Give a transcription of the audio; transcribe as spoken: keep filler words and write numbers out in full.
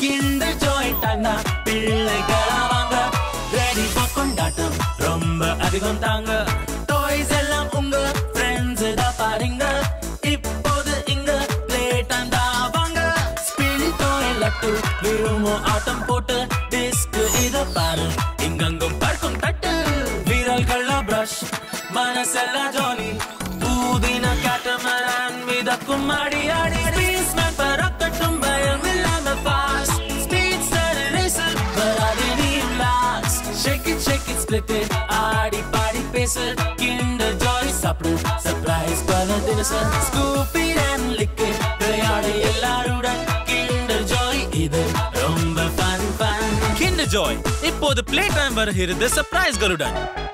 Kinder Joy tanga pilligala vanga ready for kondatam romba adigam tanga toys ellam unga friends da paringa ippodu inga plate anda vanga spinning toy lattu virumo aatam potu disc idha paru ingangum parkum tattu viralgalla brush manasella jolly udina catamaran midakkum maadi aadi spaceman parakattum Aadi paadi pesal Kinder Joy sapdu surprise pala dinasal scoop it and lick it prayada ellarudan Kinder Joy idu romba fun fun Kinder Joy ippodu playtime varugirudhu surprise galudan